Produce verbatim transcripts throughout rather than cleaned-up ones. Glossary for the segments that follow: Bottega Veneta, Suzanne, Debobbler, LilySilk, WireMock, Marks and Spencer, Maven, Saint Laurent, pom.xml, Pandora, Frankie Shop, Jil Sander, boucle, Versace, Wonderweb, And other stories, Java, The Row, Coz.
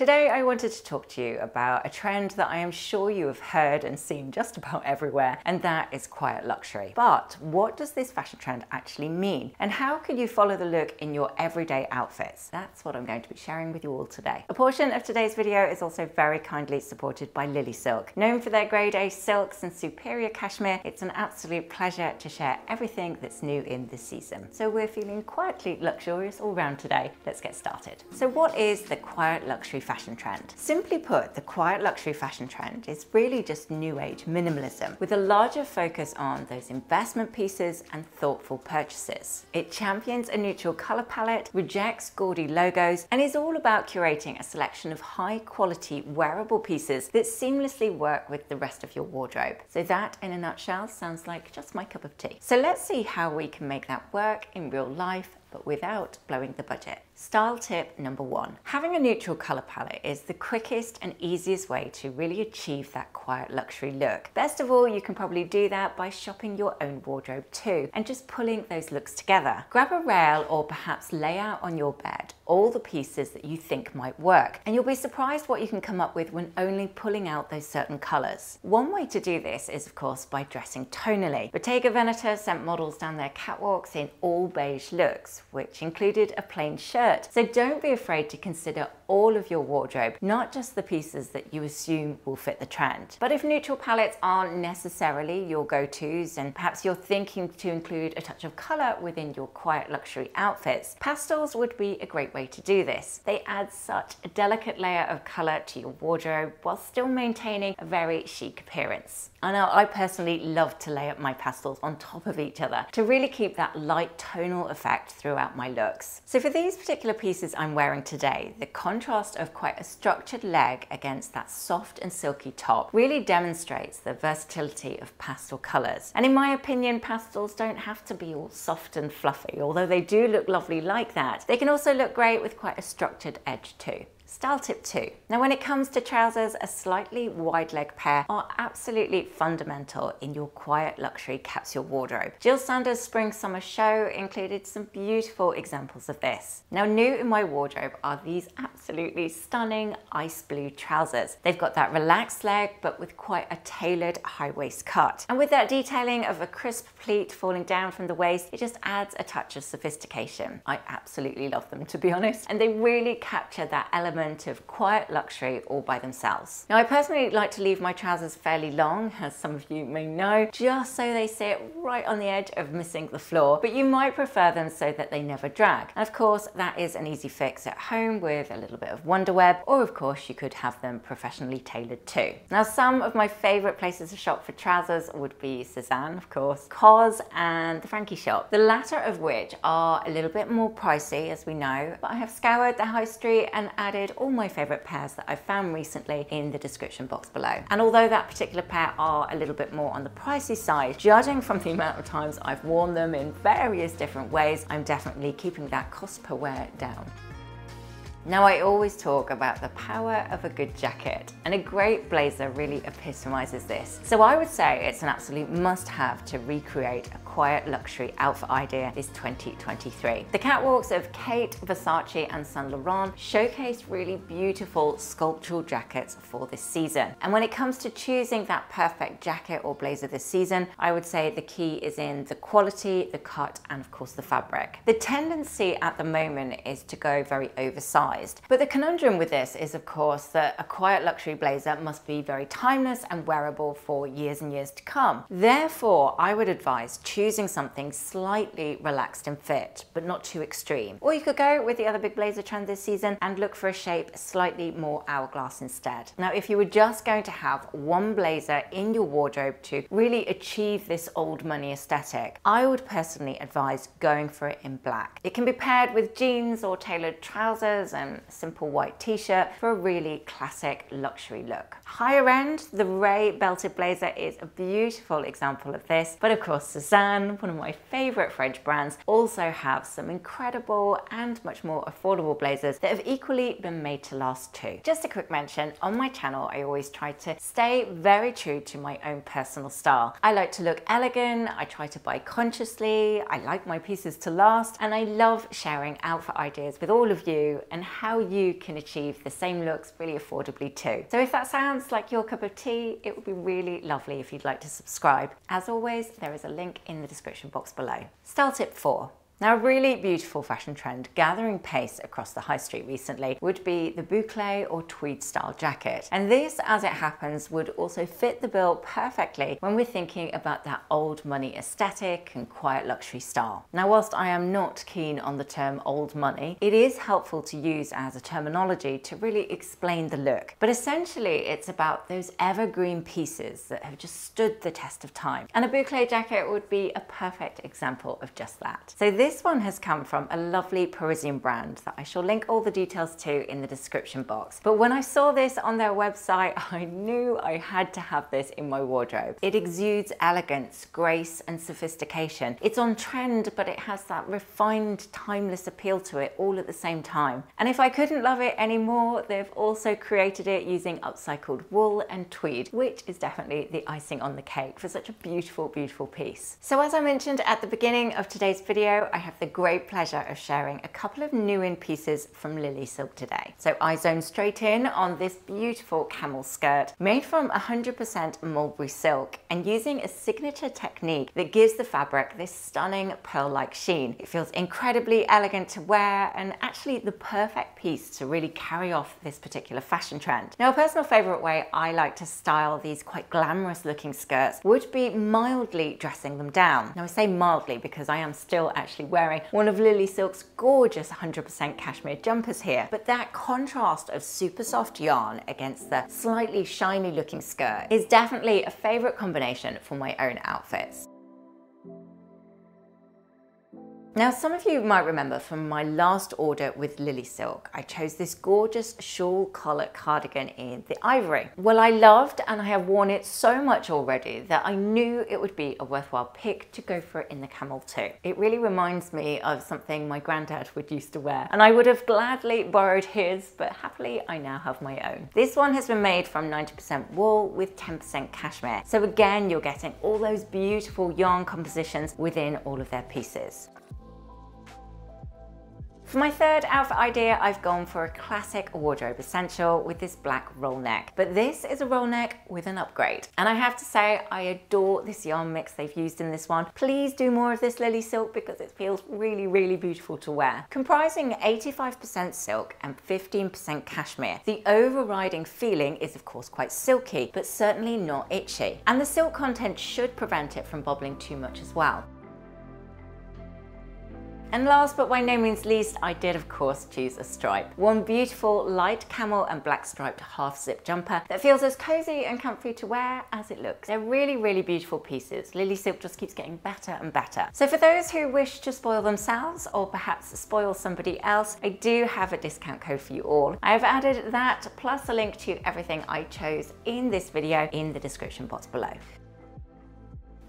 Today I wanted to talk to you about a trend that I am sure you have heard and seen just about everywhere, and that is quiet luxury. But what does this fashion trend actually mean? And how can you follow the look in your everyday outfits? That's what I'm going to be sharing with you all today. A portion of today's video is also very kindly supported by LilySilk. Known for their grade A silks and superior cashmere, it's an absolute pleasure to share everything that's new in this season. So we're feeling quietly luxurious all round today. Let's get started. So what is the quiet luxury fashion trend? Simply put, the quiet luxury fashion trend is really just new age minimalism with a larger focus on those investment pieces and thoughtful purchases. It champions a neutral color palette, rejects gaudy logos, and is all about curating a selection of high quality wearable pieces that seamlessly work with the rest of your wardrobe. So that in a nutshell sounds like just my cup of tea. So let's see how we can make that work in real life but without blowing the budget. Style tip number one. Having a neutral color palette is the quickest and easiest way to really achieve that quiet luxury look. Best of all, you can probably do that by shopping your own wardrobe too and just pulling those looks together. Grab a rail or perhaps lay out on your bed all the pieces that you think might work, and you'll be surprised what you can come up with when only pulling out those certain colors. One way to do this is of course by dressing tonally. Bottega Veneta sent models down their catwalks in all beige looks, which included a plain shirt. So don't be afraid to consider all of your wardrobe, not just the pieces that you assume will fit the trend. But if neutral palettes aren't necessarily your go-tos, and perhaps you're thinking to include a touch of color within your quiet luxury outfits, pastels would be a great way to do this. They add such a delicate layer of color to your wardrobe while still maintaining a very chic appearance. I know I personally love to lay up my pastels on top of each other to really keep that light tonal effect throughout my looks. So for these particular pieces I'm wearing today, the contrast of quite a structured leg against that soft and silky top really demonstrates the versatility of pastel colors. And in my opinion, pastels don't have to be all soft and fluffy, although they do look lovely like that. They can also look great with quite a structured edge too. Style tip two. Now when it comes to trousers, a slightly wide leg pair are absolutely fundamental in your quiet luxury capsule wardrobe. Jil Sander's spring summer show included some beautiful examples of this. Now new in my wardrobe are these absolutely stunning ice blue trousers. They've got that relaxed leg but with quite a tailored high waist cut. And with that detailing of a crisp pleat falling down from the waist, it just adds a touch of sophistication. I absolutely love them, to be honest, and they really capture that element of quiet luxury all by themselves. Now I personally like to leave my trousers fairly long, as some of you may know, just so they sit right on the edge of missing the floor, but you might prefer them so that they never drag. And of course that is an easy fix at home with a little bit of wonderweb, or of course you could have them professionally tailored too. Now some of my favorite places to shop for trousers would be Suzanne, of course, Coz and the Frankie Shop, the latter of which are a little bit more pricey as we know, but I have scoured the high street and added all my favorite pairs that I've found recently in the description box below. And although that particular pair are a little bit more on the pricey side, judging from the amount of times I've worn them in various different ways, I'm definitely keeping that cost per wear down. Now I always talk about the power of a good jacket, and a great blazer really epitomizes this. So I would say it's an absolute must-have to recreate a quiet luxury outfit idea is twenty twenty-three. The catwalks of Kate, Versace and Saint Laurent showcased really beautiful sculptural jackets for this season. And when it comes to choosing that perfect jacket or blazer this season, I would say the key is in the quality, the cut and of course the fabric. The tendency at the moment is to go very oversized. But the conundrum with this is of course that a quiet luxury blazer must be very timeless and wearable for years and years to come. Therefore, I would advise choosing something slightly relaxed and fit, but not too extreme. Or you could go with the other big blazer trend this season and look for a shape slightly more hourglass instead. Now, if you were just going to have one blazer in your wardrobe to really achieve this old money aesthetic, I would personally advise going for it in black. It can be paired with jeans or tailored trousers, and a simple white t-shirt for a really classic luxury look. Higher end, the Ray belted blazer is a beautiful example of this, but of course Suzanne, one of my favorite French brands, also have some incredible and much more affordable blazers that have equally been made to last too. Just a quick mention, on my channel I always try to stay very true to my own personal style. I like to look elegant, I try to buy consciously, I like my pieces to last, and I love sharing outfit ideas with all of you and how you can achieve the same looks really affordably too. So if that sounds like your cup of tea, it would be really lovely if you'd like to subscribe. As always, there is a link in the description box below. Style tip four. Now, a really beautiful fashion trend gathering pace across the high street recently would be the boucle or tweed style jacket. And this, as it happens, would also fit the bill perfectly when we're thinking about that old money aesthetic and quiet luxury style. Now, whilst I am not keen on the term old money, it is helpful to use as a terminology to really explain the look. But essentially, it's about those evergreen pieces that have just stood the test of time. And a boucle jacket would be a perfect example of just that. So this This one has come from a lovely Parisian brand that I shall link all the details to in the description box. But when I saw this on their website, I knew I had to have this in my wardrobe. It exudes elegance, grace, and sophistication. It's on trend, but it has that refined, timeless appeal to it all at the same time. And if I couldn't love it anymore, they've also created it using upcycled wool and tweed, which is definitely the icing on the cake for such a beautiful, beautiful piece. So as I mentioned at the beginning of today's video, I I have the great pleasure of sharing a couple of new in pieces from LilySilk today. So I zone straight in on this beautiful camel skirt made from one hundred percent mulberry silk and using a signature technique that gives the fabric this stunning pearl-like sheen. It feels incredibly elegant to wear and actually the perfect piece to really carry off this particular fashion trend. Now, a personal favorite way I like to style these quite glamorous looking skirts would be mildly dressing them down. Now, I say mildly because I am still actually wearing one of LilySilk's gorgeous one hundred percent cashmere jumpers here, but that contrast of super soft yarn against the slightly shiny looking skirt is definitely a favorite combination for my own outfits. Now, some of you might remember from my last order with LilySilk, I chose this gorgeous shawl collar cardigan in the ivory. Well, I loved and I have worn it so much already that I knew it would be a worthwhile pick to go for it in the camel too. It really reminds me of something my granddad would used to wear, and I would have gladly borrowed his, but happily I now have my own. This one has been made from ninety percent wool with ten percent cashmere. So again, you're getting all those beautiful yarn compositions within all of their pieces. For my third outfit idea, I've gone for a classic wardrobe essential with this black roll neck, but this is a roll neck with an upgrade. And I have to say, I adore this yarn mix they've used in this one. Please do more of this, LilySilk, because it feels really, really beautiful to wear. Comprising eighty-five percent silk and fifteen percent cashmere, the overriding feeling is of course quite silky, but certainly not itchy. And the silk content should prevent it from bobbling too much as well. And last but by no means least, I did of course choose a stripe. One beautiful light camel and black striped half zip jumper that feels as cozy and comfy to wear as it looks. They're really, really beautiful pieces. LilySilk just keeps getting better and better. So for those who wish to spoil themselves or perhaps spoil somebody else, I do have a discount code for you all. I have added that plus a link to everything I chose in this video in the description box below.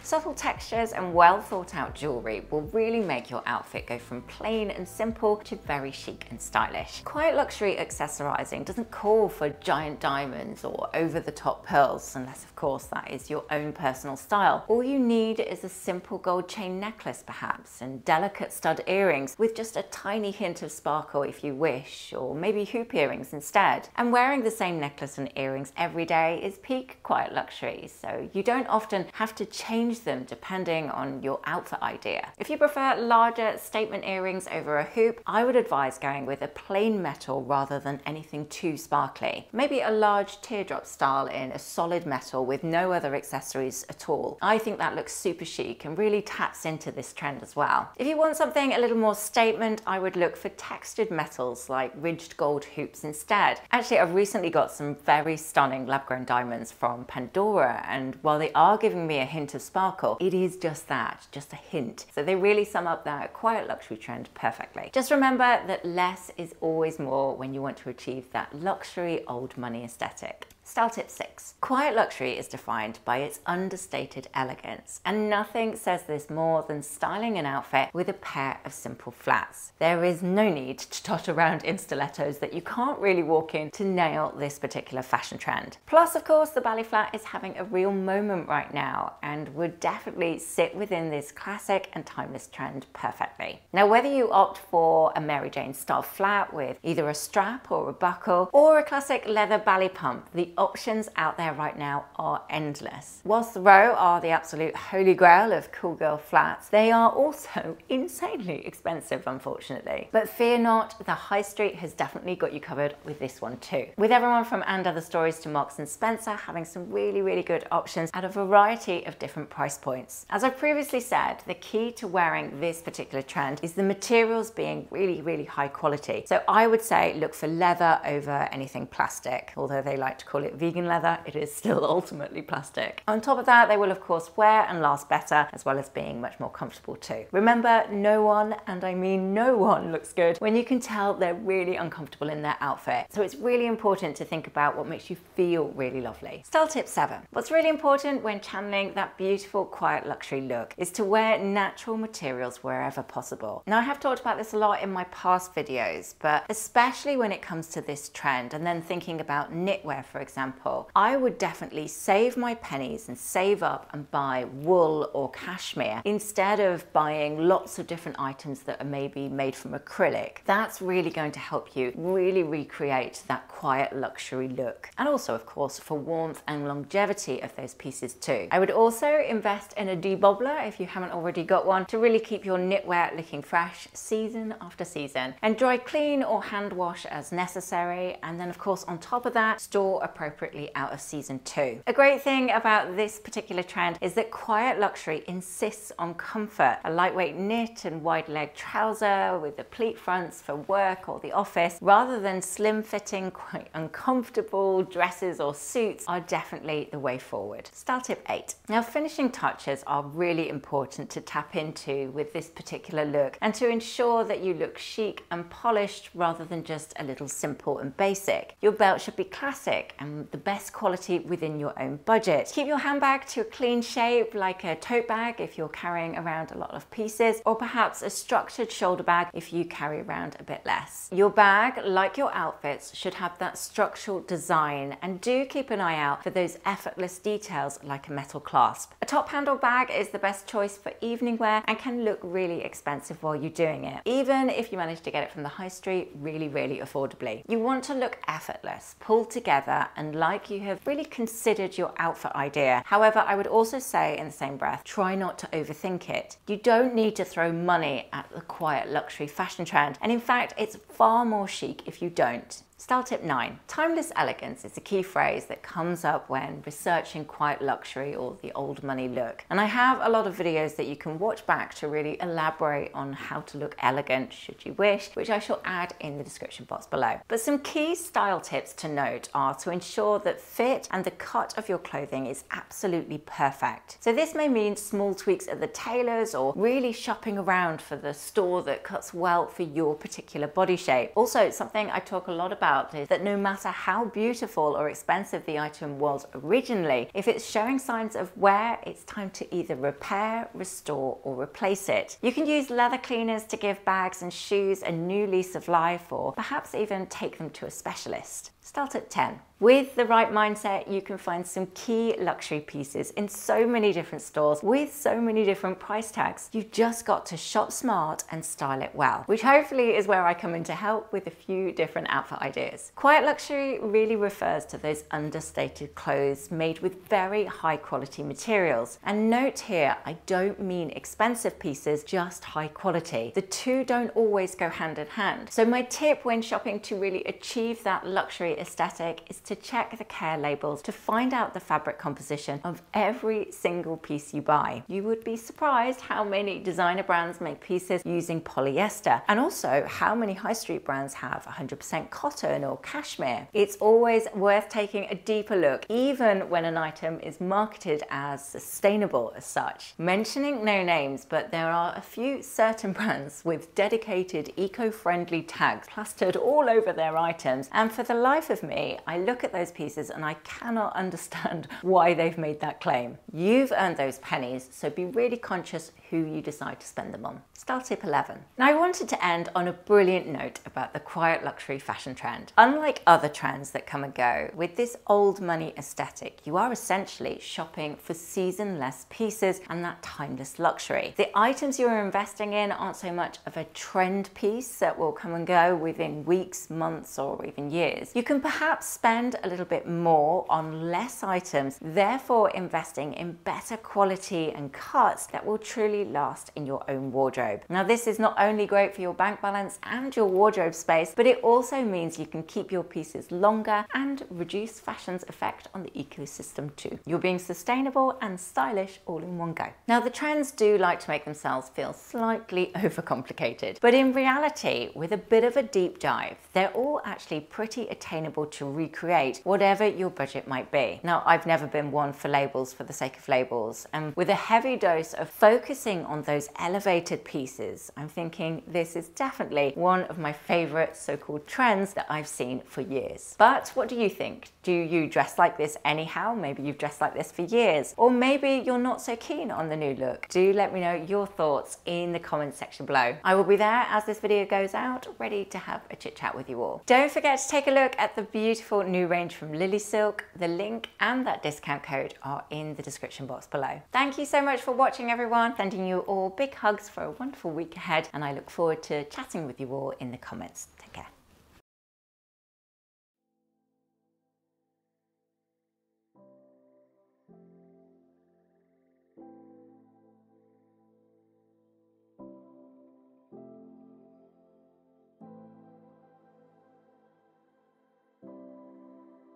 Subtle textures and well thought out jewellery will really make your outfit go from plain and simple to very chic and stylish. Quiet luxury accessorising doesn't call for giant diamonds or over the top pearls, unless of course that is your own personal style. All you need is a simple gold chain necklace perhaps, and delicate stud earrings with just a tiny hint of sparkle if you wish, or maybe hoop earrings instead. And wearing the same necklace and earrings every day is peak quiet luxury, so you don't often have to change them depending on your outfit idea. If you prefer larger statement earrings over a hoop, I would advise going with a plain metal rather than anything too sparkly. Maybe a large teardrop style in a solid metal with no other accessories at all. I think that looks super chic and really taps into this trend as well. If you want something a little more statement, I would look for textured metals like ridged gold hoops instead. Actually, I've recently got some very stunning lab-grown diamonds from Pandora, and while they are giving me a hint of sparkle, it is just that, just a hint. So they really sum up that quiet luxury trend perfectly. Just remember that less is always more when you want to achieve that luxury old money aesthetic. Style tip six. Quiet luxury is defined by its understated elegance, and nothing says this more than styling an outfit with a pair of simple flats. There is no need to tot around in stilettos that you can't really walk in to nail this particular fashion trend. Plus, of course, the ballet flat is having a real moment right now and would definitely sit within this classic and timeless trend perfectly. Now, whether you opt for a Mary Jane style flat with either a strap or a buckle, or a classic leather ballet pump, the options out there right now are endless. Whilst The Row are the absolute holy grail of cool girl flats, they are also insanely expensive, unfortunately. But fear not, the high street has definitely got you covered with this one too. With everyone from And Other Stories to Marks and Spencer having some really, really good options at a variety of different price points. As I previously said, the key to wearing this particular trend is the materials being really, really high quality. So I would say look for leather over anything plastic, although they like to call it vegan leather, it is still ultimately plastic. On top of that, they will of course wear and last better, as well as being much more comfortable too. Remember, no one, and I mean no one, looks good when you can tell they're really uncomfortable in their outfit. So it's really important to think about what makes you feel really lovely. Style tip seven. What's really important when channeling that beautiful, quiet luxury look is to wear natural materials wherever possible. Now, I have talked about this a lot in my past videos, but especially when it comes to this trend and then thinking about knitwear, for example, I would definitely save my pennies and save up and buy wool or cashmere instead of buying lots of different items that are maybe made from acrylic. That's really going to help you really recreate that quiet luxury look, and also of course for warmth and longevity of those pieces too. I would also invest in a debobbler if you haven't already got one to really keep your knitwear looking fresh season after season, and dry clean or hand wash as necessary, and then of course on top of that store appropriately appropriately out of season two. A great thing about this particular trend is that quiet luxury insists on comfort. A lightweight knit and wide leg trouser with the pleat fronts for work or the office, rather than slim fitting, quite uncomfortable dresses or suits, are definitely the way forward. Style tip eight. Now, finishing touches are really important to tap into with this particular look, and to ensure that you look chic and polished rather than just a little simple and basic. Your belt should be classic and the best quality within your own budget. Keep your handbag to a clean shape, like a tote bag if you're carrying around a lot of pieces, or perhaps a structured shoulder bag if you carry around a bit less. Your bag, like your outfits, should have that structural design, and do keep an eye out for those effortless details like a metal clasp. A top handle bag is the best choice for evening wear and can look really expensive while you're doing it, even if you manage to get it from the high street really, really affordably. You want to look effortless, pulled together, and like you have really considered your outfit idea. However, I would also say in the same breath, try not to overthink it. You don't need to throw money at the quiet luxury fashion trend, and in fact, it's far more chic if you don't. Style tip nine. Timeless elegance is a key phrase that comes up when researching quiet luxury or the old money look. And I have a lot of videos that you can watch back to really elaborate on how to look elegant should you wish, which I shall add in the description box below. But some key style tips to note are to ensure that fit and the cut of your clothing is absolutely perfect. So this may mean small tweaks at the tailors, or really shopping around for the store that cuts well for your particular body shape. Also, something I talk a lot about is that no matter how beautiful or expensive the item was originally, if it's showing signs of wear, it's time to either repair, restore, or replace it. You can use leather cleaners to give bags and shoes a new lease of life, or perhaps even take them to a specialist. Start at ten. With the right mindset, you can find some key luxury pieces in so many different stores with so many different price tags. You've just got to shop smart and style it well, which hopefully is where I come in to help with a few different outfit ideas. Quiet luxury really refers to those understated clothes made with very high quality materials. And note here, I don't mean expensive pieces, just high quality. The two don't always go hand in hand. So my tip when shopping to really achieve that luxury aesthetic is to check the care labels to find out the fabric composition of every single piece you buy. You would be surprised how many designer brands make pieces using polyester, and also how many high street brands have one hundred percent cotton or cashmere. It's always worth taking a deeper look, even when an item is marketed as sustainable as such. Mentioning no names, but there are a few certain brands with dedicated eco-friendly tags plastered all over their items, and for the life life of me, I look at those pieces and I cannot understand why they've made that claim. You've earned those pennies, so be really conscious who you decide to spend them on. Style tip eleven. Now, I wanted to end on a brilliant note about the quiet luxury fashion trend. Unlike other trends that come and go, with this old money aesthetic, you are essentially shopping for season-less pieces and that timeless luxury. The items you are investing in aren't so much of a trend piece that will come and go within weeks, months, or even years. You can perhaps spend a little bit more on less items, therefore investing in better quality and cuts that will truly last in your own wardrobe. Now, this is not only great for your bank balance and your wardrobe space, but it also means you can keep your pieces longer and reduce fashion's effect on the ecosystem too. You're being sustainable and stylish all in one go. Now, the trends do like to make themselves feel slightly overcomplicated, but in reality, with a bit of a deep dive, they're all actually pretty attainable to recreate, whatever your budget might be. Now, I've never been one for labels for the sake of labels, and with a heavy dose of focusing on those elevated pieces, I'm thinking this is definitely one of my favorite so-called trends that I've seen for years. But what do you think? Do you dress like this anyhow? Maybe you've dressed like this for years, or maybe you're not so keen on the new look. Do let me know your thoughts in the comments section below. I will be there as this video goes out, ready to have a chit chat with you all. Don't forget to take a look at the beautiful new range from LilySilk. The link and that discount code are in the description box below. Thank you so much for watching, everyone. Sending you all big hugs for a wonderful week ahead, and I look forward to chatting with you all in the comments. Take care.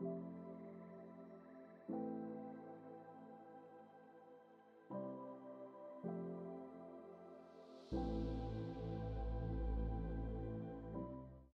Thank you.